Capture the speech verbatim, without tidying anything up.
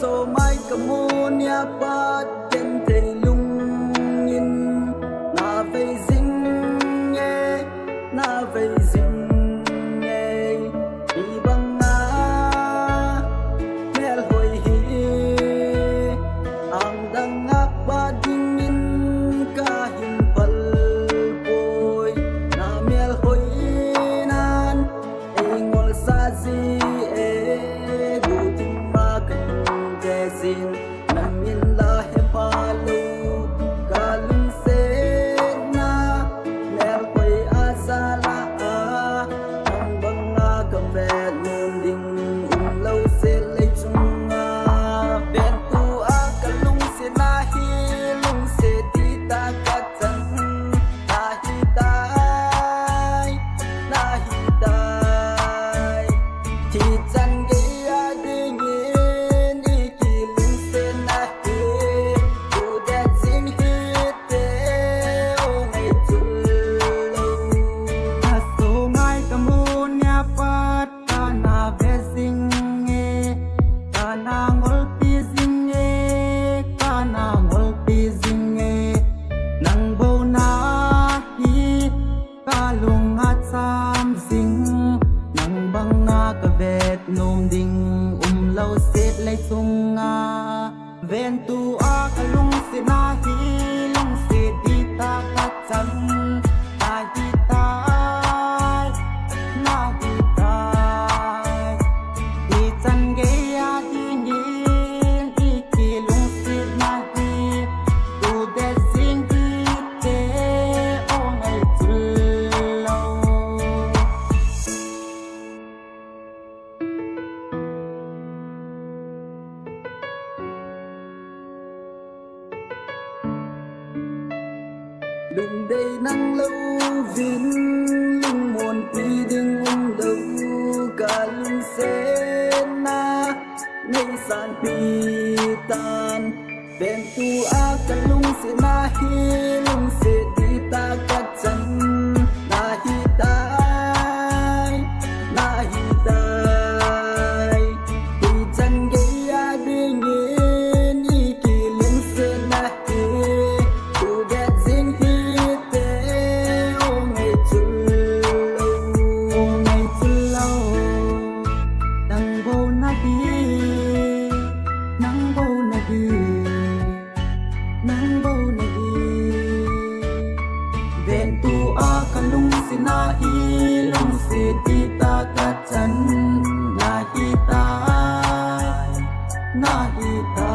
so mai kamonia pa chân thầy lung nhìn na về dinh nghe na về dinh nghe đi bằng ngã mẹ hồi hi ang đang ngáp ba dinh min ca him pal boy na mẹ hồi nan e ngol sa di nang in la he palu kalung sena lel koi asala ang banga ka vet munding umlo selai chunga ben tu a kalung sena hi lung se ti ta ka chan ta hi tai na hi tai ti chan ge a ding nôm đình um lâu xếp lấy tung nga ven tu a cả lung xếp na hi lung xếp đi ta cắt chân ta đi ta na đi ta đi chân ghé a đi nhìn đi kí lung xếp na hi tu để xin đi thế ô ngày từ lâu đừng đây nắng lâu vinh lung muôn quy đừng ung đâu cả lung xế na ngay sàn pi tan bên tu a cả lung xế na hi lung xế đi ta cắt chân na hi tai na hi tai đi chân ghế a đi nghe đi kỳ lung xế na hi na hilong si tita kachan na hitai na hitai.